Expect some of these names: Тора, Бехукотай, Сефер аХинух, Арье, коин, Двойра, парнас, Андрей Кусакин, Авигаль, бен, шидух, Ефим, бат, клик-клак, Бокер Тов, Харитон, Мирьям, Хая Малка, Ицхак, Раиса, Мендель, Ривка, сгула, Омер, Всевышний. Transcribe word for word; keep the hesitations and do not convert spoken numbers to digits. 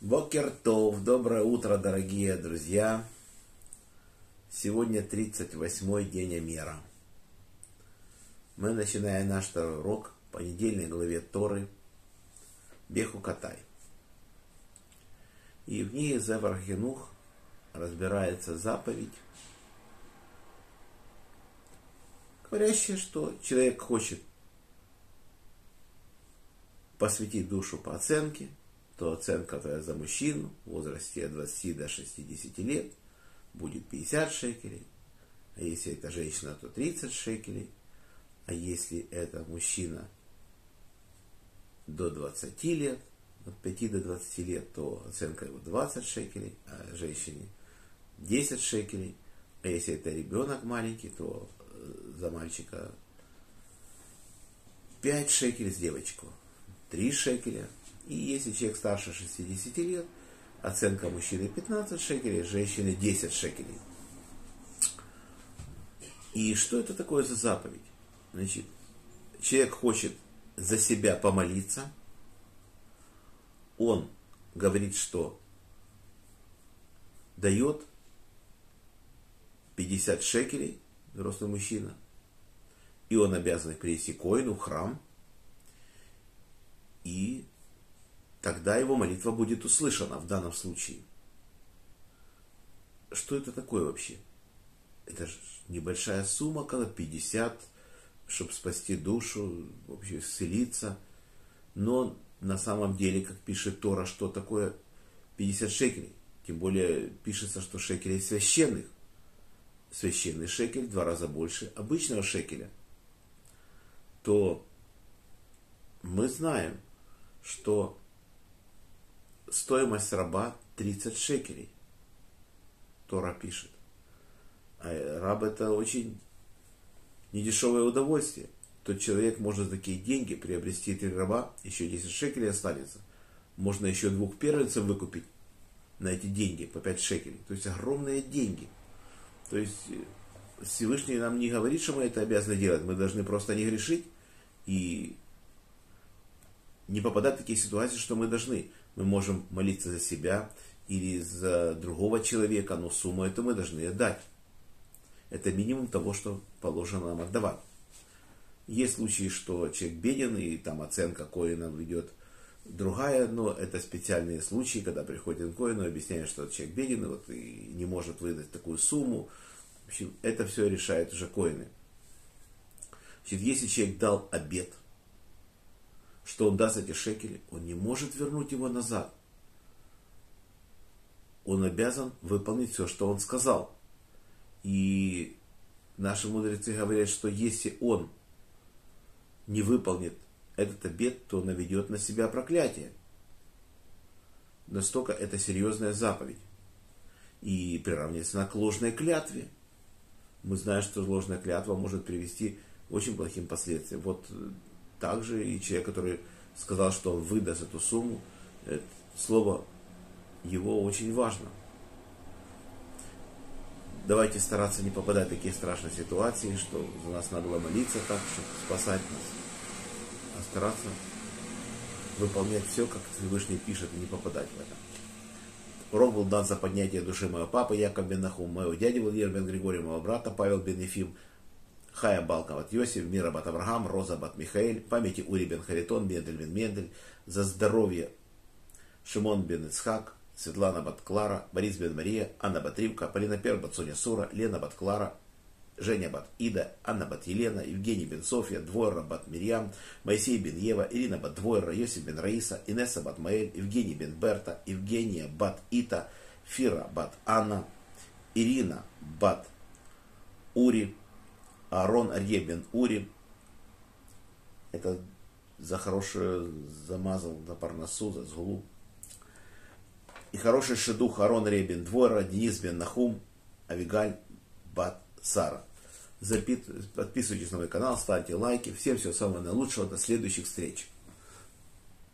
Бокер Тов, доброе утро, дорогие друзья. Сегодня тридцать восьмой день Омера. Мы начинаем наш второй урок по недельной главе Торы Бехукотай. И в ней Сефер аХинух разбирается заповедь, говорящая, что человек хочет посвятить душу по оценке, то оценка твоя за мужчину в возрасте от двадцати до шестидесяти лет будет пятьдесят шекелей, а если это женщина, то тридцать шекелей, а если это мужчина до двадцати лет, от пяти до двадцати лет, то оценка его двадцать шекелей, а женщине десять шекелей, а если это ребенок маленький, то за мальчика пять шекелей, с девочку три шекеля. И если человек старше шестидесяти лет, оценка мужчины пятнадцать шекелей, женщины десять шекелей. И что это такое за заповедь? Значит, человек хочет за себя помолиться. Он говорит, что дает пятьдесят шекелей, взрослый мужчина, и он обязан принести коину в храм, и тогда его молитва будет услышана в данном случае. Что это такое вообще? Это же небольшая сумма, когда пятьдесят, чтобы спасти душу, вообще исцелиться. Но на самом деле, как пишет Тора, что такое пятьдесят шекелей? Тем более пишется, что шекелей священных. Священный шекель в два раза больше обычного шекеля. То мы знаем, что стоимость раба тридцать шекелей, Тора пишет. А раб — это очень недешевое удовольствие. Тот человек может за такие деньги приобрести три раба, еще десять шекелей останется. Можно еще двух первенцев выкупить на эти деньги по пять шекелей. То есть огромные деньги. То есть Всевышний нам не говорит, что мы это обязаны делать. Мы должны просто не грешить и не попадать в такие ситуации, что мы должны. Мы можем молиться за себя или за другого человека, но сумму эту мы должны отдать. Это минимум того, что положено нам отдавать. Есть случаи, что человек беден, и там оценка коина идет другая, но это специальные случаи, когда приходит к коину и объясняет, что человек беден, и, вот, и не может выдать такую сумму. В общем, это все решает уже коины. Значит, если человек дал обет, что он даст эти шекели, он не может вернуть его назад. Он обязан выполнить все, что он сказал. И наши мудрецы говорят, что если он не выполнит этот обет, то наведет на себя проклятие. Настолько это серьезная заповедь. И приравнивается она к ложной клятве. Мы знаем, что ложная клятва может привести к очень плохим последствиям. Вот также и человек, который сказал, что он выдаст эту сумму, это слово его очень важно. Давайте стараться не попадать в такие страшные ситуации, что за нас надо было молиться так, чтобы спасать нас. А стараться выполнять все, как Всевышний пишет, и не попадать в это. Урок был дан за поднятие души моего папы Яков бен Нахум, моего дяди Владимира бен Григория, моего брата Павел бен Ефим, Хая Балка бат Йосиф, Мира бат Авраам, Роза бат Михаэль, памяти Ури бен Харитон, Мендель бен Мендель, за здоровье Шимон бен Ицхак, Светлана бат Клара, Борис бен Мария, Анна бат Ривка, Полина Пер бат Соня Сура, Лена бат Клара, Женя бат Ида, Анна бат Елена, Евгений бен Софья, Двойра бат Мирьям, Моисей бен Ева, Ирина бат Двойра, Йосиф бен Раиса, Инесса бат Маэль, Евгений бен Берта, Евгения бат Ита, Фира бат Анна, Ирина бат Ури, Аарон Арье бен Ури, это за хорошее замазал на парнасу, за сгулу. И хороший шидух Аарон Арье бен Двойра, Денис бен Нахум, Авигаль бат Сара. Запит... Подписывайтесь на мой канал, ставьте лайки. Всем всего самого наилучшего, до следующих встреч.